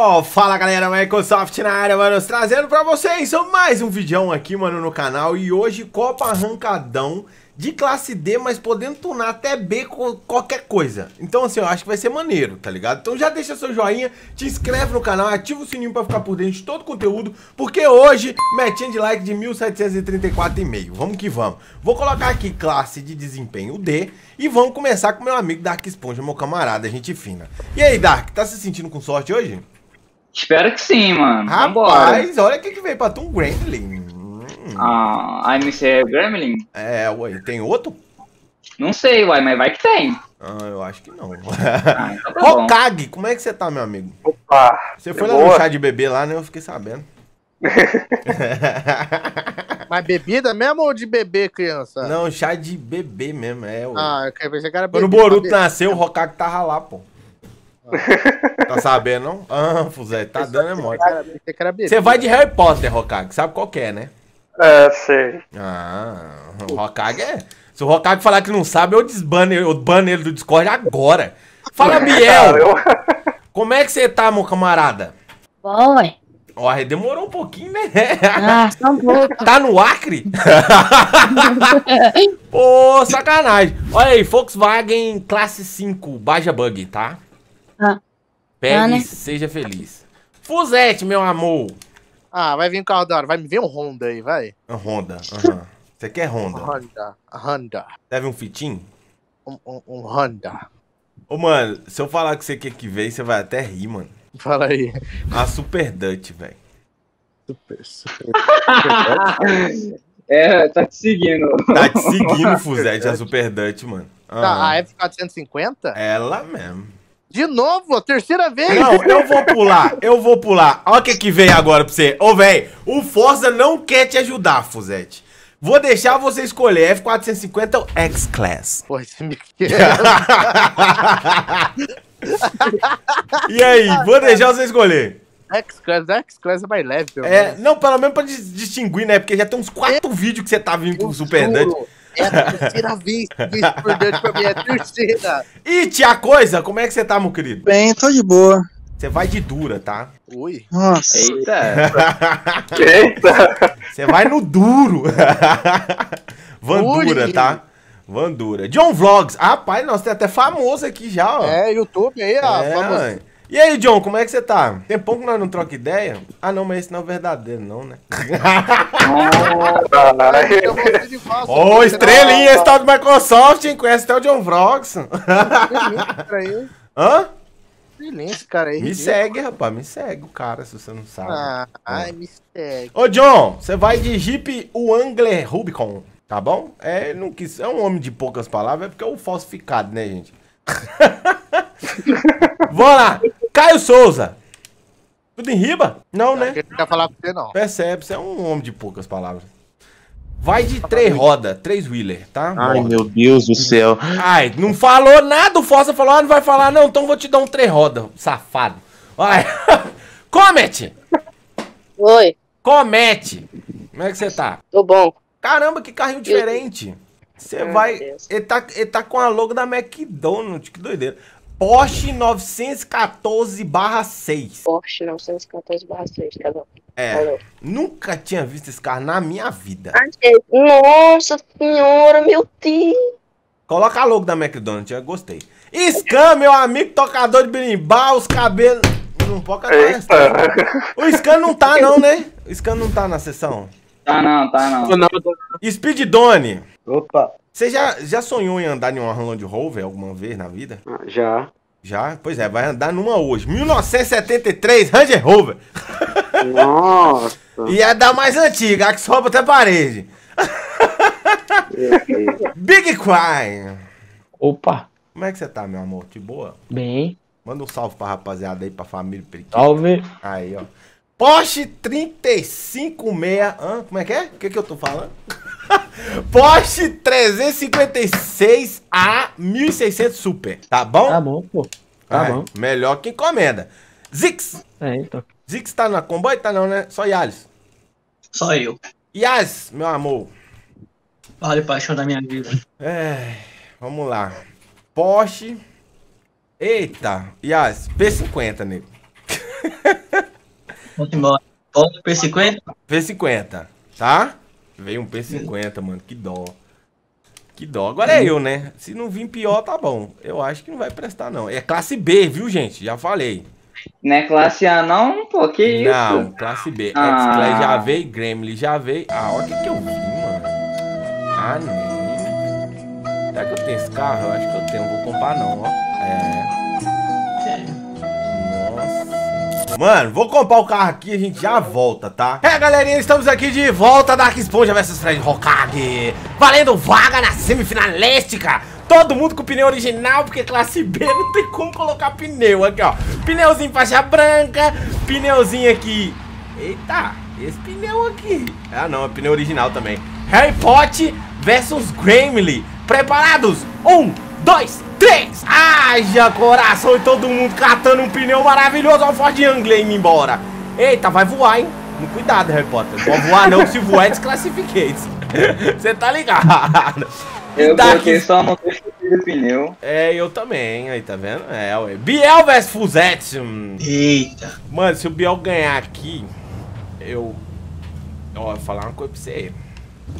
Yo, fala galera, Microsoft na área, mano, trazendo pra vocês mais um vídeo aqui, mano, no canal. E hoje, Copa Arrancadão de classe D, mas podendo tunar até B com qualquer coisa. Então assim, eu acho que vai ser maneiro, tá ligado? Então já deixa seu joinha, te inscreve no canal, ativa o sininho pra ficar por dentro de todo o conteúdo, porque hoje, metinha de like de 1734,5. Vamos que vamos. Vou colocar aqui classe de desempenho D e vamos começar com meu amigo Dark Esponja, meu camarada, gente fina. E aí, Dark, tá se sentindo com sorte hoje? Espero que sim, mano. Rapaz, vambora. Olha o que veio pra tu, um Gremlin. Ah, MC Gremlin? É, ué, tem outro? Não sei, uai, mas vai que tem. Ah, eu acho que não. Ah, então tá Hokage, bom. Como é que você tá, meu amigo? Opa! Você foi lá no chá de bebê lá, né? Eu fiquei sabendo. Mas bebida mesmo ou de bebê, criança? Não, chá de bebê mesmo, é. Ué. Ah, eu quero ver se o cara bebê. Quando o Boruto nasceu, o Hokage tava lá, pô. Tá sabendo, não? Ah, Fusetti, tá dando memória. Você vai de Harry Potter, Hokage, sabe qual que é, né? É, sei. Ah, o Hokage é... Se o Hokage falar que não sabe, eu desbano ele do Discord agora. Fala, Biel! Como é que você tá, meu camarada? Bom, ué. Ó, demorou um pouquinho, né? Ah, só um pouco. Tá no Acre? Pô, sacanagem. Olha aí, Volkswagen classe 5, baixa bug, tá? Ah. Pegue e seja feliz. Fusetti, meu amor. Ah, vai vir um carro da hora. Vai me ver um Honda aí, vai. Um Honda, aham. Você quer Honda? Honda. Deve um fitinho? Um Honda. Ô, mano, se eu falar que você quer que veio, você vai até rir, mano. Fala aí. A Super Duty, velho. Super Duty. É, tá te seguindo. Tá te seguindo, Fusetti, a Super Duty, mano. Uhum. Tá, a F450? Ela mesmo. De novo, a terceira vez. Não, eu vou pular. Olha o que veio agora pra você. Ô, velho, o Forza não quer te ajudar, Fusetti. Vou deixar você escolher F450 ou X-Class. Pô, você me quer. E aí, vou deixar você escolher. X-Class é mais leve, pelo menos. É, não, pelo menos pra distinguir, né? Porque já tem uns 4 vídeos que você tá vindo com o Super Duty. É a terceira vez que isso por dentro pra mim, é a terceira. E tia coisa, como é que você tá, meu querido? Bem, tô de boa. Você vai de dura, tá? Ui. Nossa. Eita. Você vai no duro. Vandura, ui, tá? Vandura. John Vlogs. Ah, pai, nossa, tem até famoso aqui já, ó. É, YouTube aí, ó. É. E aí, John, como é que você tá? Tem pouco que nós não troca ideia? Ah, não, mas esse não é o verdadeiro, não, né? Ô, estrelinha, esse tal do Microsoft, hein? Conhece até o John Vlogs. Hã? Esse cara aí. Me segue, rapaz, me segue o cara, se você não sabe. Ah, ai, me segue. Ô, John, você vai de Jeep Wrangler Rubicon, tá bom? É, não quis, é um homem de poucas palavras, é porque é o falsificado, né, gente? Vamos lá, Caio Souza. Tudo em riba? Não, né? Não quer falar com você, não. Percebe, você é um homem de poucas palavras. Vai de 3 rodas, 3 wheeler, tá? Ai, morra. Meu Deus do céu. Ai, não falou nada, o Forza falou, ah, não vai falar não, então vou te dar um 3 rodas, safado. Vai. Comet. Oi. Comet. Como é que você tá? Tô bom. Caramba, que carrinho diferente. Você vai... Ele tá com a logo da McDonald's, que doideira. Porsche 914/6. Porsche 914/6, tá bom. É, valeu. Nunca tinha visto esse carro na minha vida. Nossa senhora, meu tio. Coloca a logo da McDonald's, eu gostei. Scan, meu amigo, tocador de berimbau, os cabelos... Não pode cantar. O Scan não tá não, né? O Scan não tá na sessão. Tá não. Speed Done. Opa. Você já sonhou em andar em uma Land Rover alguma vez na vida? Já. Já? Pois é, vai andar numa hoje. 1973, Land Rover. Nossa. E é da mais antiga, a que sobe até a parede. Big Cry. Opa. Como é que você tá, meu amor? De boa? Bem. Manda um salve pra rapaziada aí, pra família Periquita. Salve. Aí, ó. Porsche 356... Hã? Como é que é? O que eu tô falando? Porsche 356 a 1600 Super, tá bom? Tá bom, pô. Tá bom. Melhor que encomenda. Zix. É, então. Zix tá na comboio? Tá não, né? Só Yaris. Só eu. Yas, meu amor. Vale, paixão da minha vida. É, vamos lá. Porsche... Eita, Yas, P50, nego. Vamos embora. Porsche P50? P50, tá? Veio um P50, mano. Que dó. Que dó. Agora é eu, né? Se não vir pior, tá bom. Eu acho que não vai prestar, não. É classe B, viu, gente? Já falei. Não é classe A, não? Pô, que isso? Não, classe B. X-Class já veio, Gremlin já veio. Ah, olha o que eu vi, mano. Ah, não. Será que eu tenho esse carro? Eu acho que eu tenho. Não vou comprar, não, ó. Nossa. Mano, vou comprar o carro aqui e a gente já volta, tá? É, galerinha, estamos aqui de volta. Dark Esponja versus Fred Hokage. Valendo vaga na semifinal léstica. Todo mundo com pneu original, porque classe B não tem como colocar pneu. Aqui, ó. Pneuzinho faixa branca. Pneuzinho aqui. Eita, esse pneu aqui. Ah, não, é pneu original também. Harry Potter versus Gremlin. Preparados? 1, 2, 3. Haja coração e todo mundo catando um pneu maravilhoso. Olha o Ford Anglia indo embora. Eita, vai voar, hein? Cuidado, Harry Potter. Não vou voar, não. Se voar, desclassifiquei. Você tá ligado? Eu coloquei só no pneu. É, eu também, aí tá vendo? É, ué. Biel vs Fusetti. Eita. Mano, se o Biel ganhar aqui, eu... Ó, eu vou falar uma coisa pra você.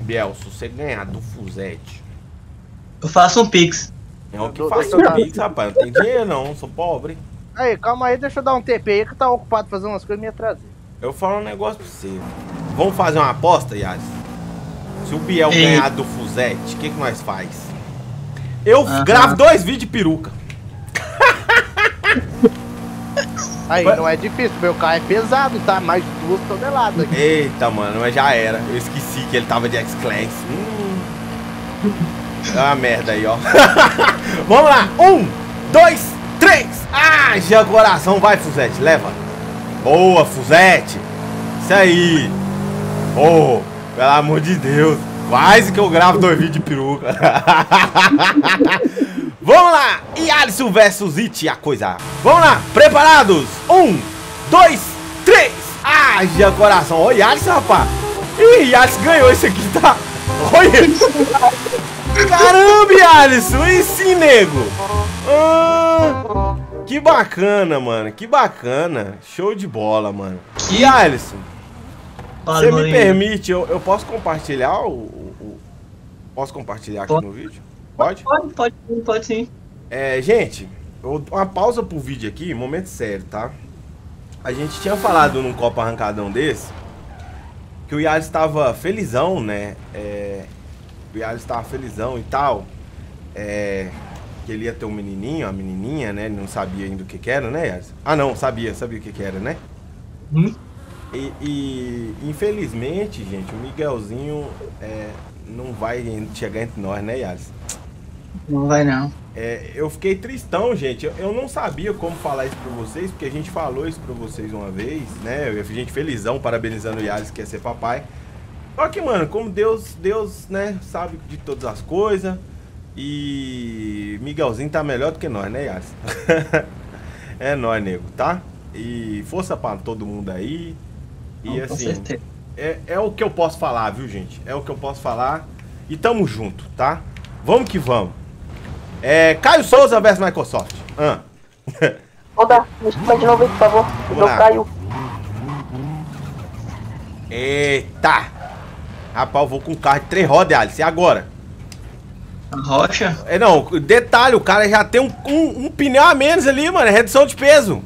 Biel, se você ganhar do Fusetti, eu faço um pix. É o que eu faço um pix, rapaz. Não tem dinheiro não, sou pobre. Aí, calma aí, deixa eu dar um TP aí que eu tava ocupado fazendo umas coisas e me atrasei. Eu falo um negócio pra você. Vamos fazer uma aposta, Yaris? Se o Biel ganhar do Fusetti, o que que nós faz? Eu gravo 2 vídeos de peruca. Aí, não é difícil, meu carro é pesado, tá? Mais de 2 toneladas aqui. Eita, mano, mas já era. Eu esqueci que ele tava de X-Class. É uma merda aí, ó. Vamos lá. 1, 2, 3. Ah, já coração. Vai, Fusetti, leva. Boa, Fusetti. Isso aí. Oh. Pelo amor de Deus, quase que eu gravo 2 vídeos de peruca. Vamos lá, e Alisson versus It, a coisa. Vamos lá, preparados? 1, 2, 3. Haja coração, olha o Alisson, rapaz. Ih, Alisson ganhou isso aqui, tá? Olha isso. Caramba, Alisson, e sim, nego. Que bacana, mano, que bacana. Show de bola, mano. E Alisson? Você me permite, eu posso compartilhar o... Posso compartilhar aqui no vídeo? Pode? Pode sim. É, gente, uma pausa pro vídeo aqui, momento sério, tá? A gente tinha falado num Copa Arrancadão desse, que o Yaris estava felizão, né? O Yaris estava felizão e tal, que ele ia ter um menininho, uma menininha, né? Ele não sabia ainda o que era, né, Yaris? Ah, não, sabia o que era, né? E infelizmente, gente, o Miguelzinho não vai chegar entre nós, né, Yaris? Não vai, não. É, eu fiquei tristão, gente. Eu não sabia como falar isso pra vocês, porque a gente falou isso pra vocês uma vez, né? A gente felizão, parabenizando o Yaris, que ia ser papai. Só que, mano, como Deus, né, sabe de todas as coisas. E Miguelzinho tá melhor do que nós, né, Yaris? É nós, nego, tá? E força pra todo mundo aí. E assim, é o que eu posso falar, viu, gente? É o que eu posso falar. E tamo junto, tá? Vamos que vamos. Caio Souza versus Microsoft. Honda, me chama de novo aí, por favor. Não caiu. Eita! Rapaz, eu vou com um carro de 3 rodas, Alice. E agora? A rocha? Não, detalhe, o cara já tem um pneu a menos ali, mano. É redução de peso.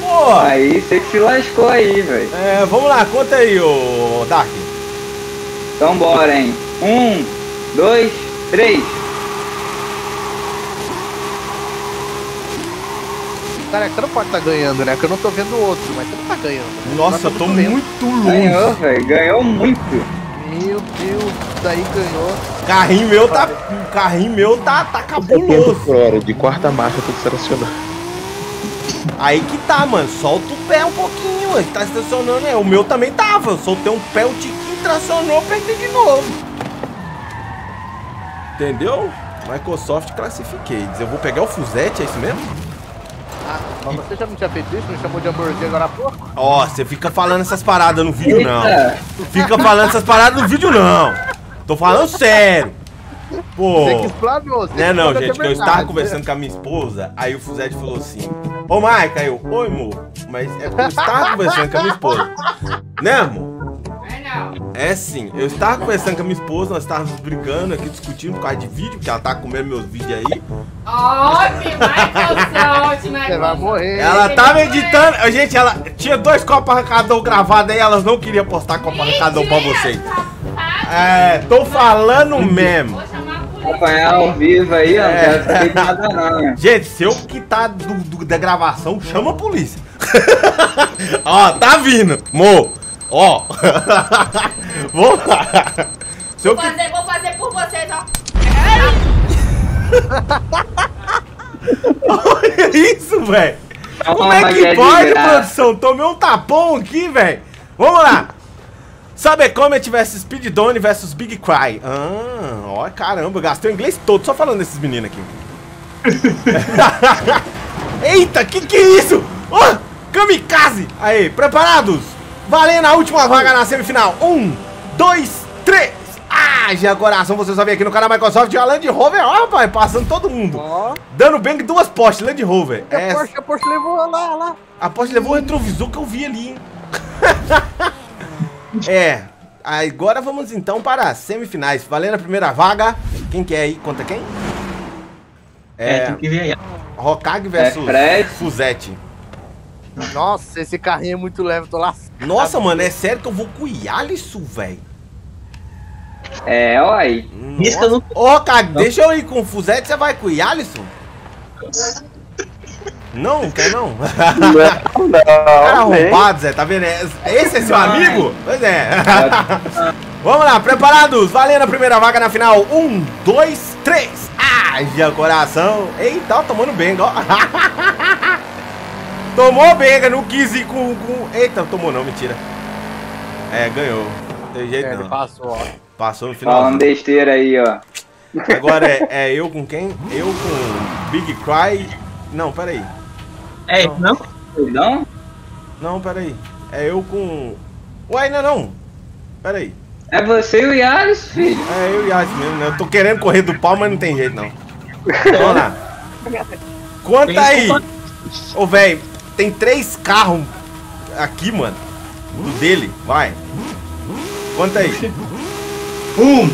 Pô, aí você que se lascou aí, velho. Vamos lá, conta aí, ô Dark. Então bora, hein. 1, 2, 3. Cara, você não pode estar ganhando, né? Porque eu não tô vendo o outro, mas você não tá ganhando, né? Nossa, eu tô muito longe. Ganhou, velho, ganhou muito. Meu Deus, daí ganhou. Carrinho meu tá cabuloso. Por hora, de quarta marcha, tô estacionando. Aí que tá, mano. Solta o pé um pouquinho, mano. Tá estacionando, né? O meu também tava. Eu soltei um pé, o tiquinho tracionou, perdi de novo. Entendeu? Microsoft classifiquei. Eu vou pegar o Fusetti, é isso mesmo? Mas você já não tinha feito isso? Não chamou de amorzinho agora há pouco? Ó, você fica falando essas paradas no vídeo, não. Fica falando essas paradas no vídeo, não. Tô falando sério. Pô, você que explanou, você não, não, gente, que eu estava conversando com a minha esposa, aí o Fusetti falou assim, ô, Maica, eu, oi, amor, mas é porque eu estava conversando com a minha esposa, né, amor? É sim, eu estava conversando com a minha esposa, nós estávamos brigando aqui, discutindo por causa de vídeo, porque ela tá comendo meus vídeos aí. Ó, que Microsoft, você vai morrer. Ela tava editando, gente, ela tinha dois Copa ARRANCADÃO gravados aí, elas não queriam postar Copa ARRANCADÃO pra vocês. É, tô falando mesmo. Acompanhar ao vivo aí, ó, é. Não. Gente, se eu quitar da gravação, chama a polícia. Ó, tá vindo, amor. Ó, vou lá. Vou fazer por vocês, ó. Olha isso, velho. Como é que pode, produção? Tomei um tapão aqui, velho. Vamos lá. Sabe Comet versus Speeddone versus Big Cry. Ah, ó, caramba, gastei o inglês todo só falando desses meninos aqui. Eita, que é isso? Oh, kamikaze. Aí, preparados? Valendo a última vaga na semifinal. 1, 2, 3. Ah, já coração, vocês sabem aqui no canal Microsoft. A Land Rover, ó, rapaz, passando todo mundo. Oh. Dando bang duas Porsche, Land Rover. É. A Porsche levou lá. A Porsche levou o retrovisor que eu vi ali, hein? É. Agora vamos então para as semifinais. Valendo a primeira vaga. Quem que é aí? Conta quem? É, tem que ver aí. Hokage versus Fusetti. Nossa, esse carrinho é muito leve, tô lá. Nossa, mano, é sério que eu vou com o Alisson, velho? É, olha. Ô, cara, deixa eu ir com o Fusetti, você vai com o Alisson? Não, quer não? Não, não. Cara arrombado, Zé, tá vendo? Esse é seu amigo? Pois é. Vamos lá, preparados? Valendo a primeira vaga na final. 1, 2, 3. Haja coração. Eita, ó, tomando bem, ó. Tomou benga, não quis ir com... Eita, tomou não, mentira. É, ganhou. Não tem jeito não. Passou, ó. Passou no final. Falando besteira aí, ó. Agora é eu com quem? Eu com Big Cry... Não, peraí. É, não? Não? Não, peraí. É eu com... Uai, não, não. Peraí. É você e o Yaris, filho. É, eu e o Yaris mesmo, né? Eu tô querendo correr do pau, mas não tem jeito, não. Vamos lá. Conta aí. Ô, velho. Tem 3 carros aqui, mano. O dele, vai. Conta aí. 1,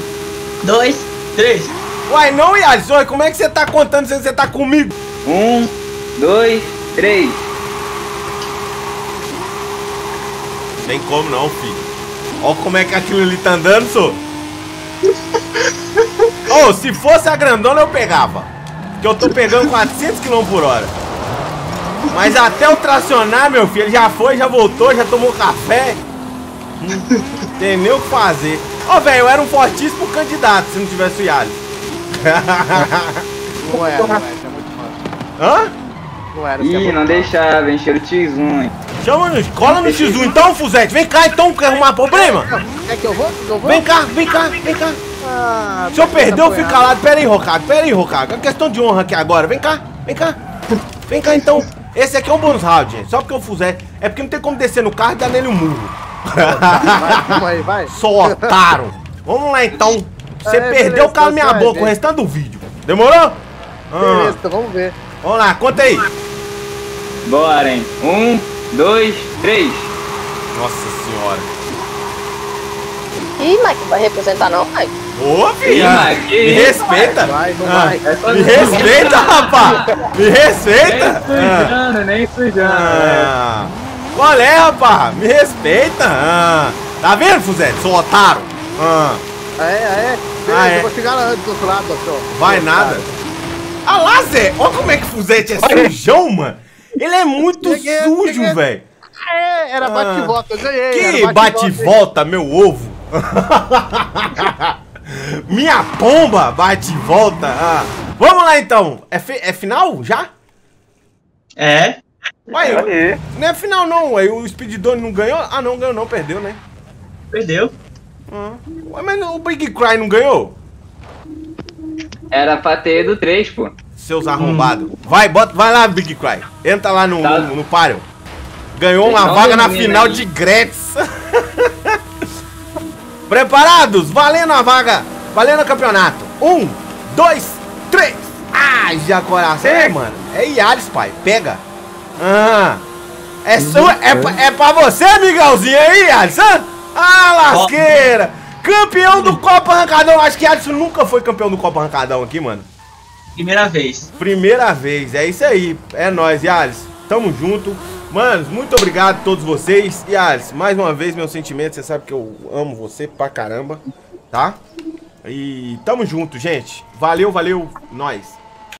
2, 3. Uai, não, Alisson, como é que você tá contando se você tá comigo? 1, 2, 3. Tem como não, filho. Ó como é que aquilo ali tá andando, senhor. Ô, oh, se fosse a grandona eu pegava. Que eu tô pegando 400 km por hora. Mas até o tracionar, meu filho, ele já foi, já voltou, já tomou café. Tem nem o que fazer. Ô, velho, eu era um fortíssimo candidato se não tivesse o Yali. Não era, velho, é muito fácil. Hã? Não era. Ih, não deixava, encheram o X1, hein. Chama no, cola no X1 então, Fusetti. Vem cá então, quer arrumar problema? É que eu vou? Vem cá, vem cá, vem cá. Ah, se eu perder, eu fico calado. Pera aí, Rocardo, É questão de honra aqui agora. Vem cá, vem cá. Vem cá então. Esse aqui é um bônus round, gente. Só porque eu Fusetti. É porque não tem como descer no carro e dar nele um murro. Vai, vai. Só otário. Vamos lá então. Você perdeu o carro na minha boca, o restante do vídeo. Demorou? Beleza, então vamos ver. Vamos lá, conta aí. Bora, hein. 1, 2, 3. Nossa senhora. Ih, Mike, não vai representar não, Mike. Ô, filho. Me respeita. Me respeita, rapaz. Me respeita. Nem sujando. Qual é, rapaz? Me respeita. Tá vendo, Fusetti? Sou otário. É. Beleza, eu vou chegar lá do outro lado, senhor. Vai nada. Ah lá, Zé. Olha como é que o Fusetti é sujão, mano. Ele é muito sujo, velho. É, era bate-volta, eu ganhei. Que bate-volta, meu ovo. Minha pomba bate e volta. Vamos lá então. É final já? É. Ué, não é final não. Aí o Speeddone não ganhou? Ah, não ganhou não, perdeu, né? Perdeu. Ué, mas o Big Cry não ganhou? Era pra ter do 3, pô. Seus arrombados. Vai, bota, vai lá, Big Cry. Entra lá no, tá. no páreo. Ganhou uma vaga na final aí. De Gretz. Preparados? Valendo a vaga, valendo o campeonato. 1, 2, 3. Ai, já coração, é, mano. É Yaris, pai, pega. Ah, é sua, é pra você, Miguelzinho, aí, Alisson. Ah, lasqueira. Campeão do Copa Arrancadão. Acho que Alisson nunca foi campeão do Copa Arrancadão aqui, mano. Primeira vez. Primeira vez, é isso aí. É nóis, Yaris. Tamo junto. Mano, muito obrigado a todos vocês. Yaris, mais uma vez, meus sentimentos. Você sabe que eu amo você pra caramba, tá? E tamo junto, gente. Valeu, valeu. Nós.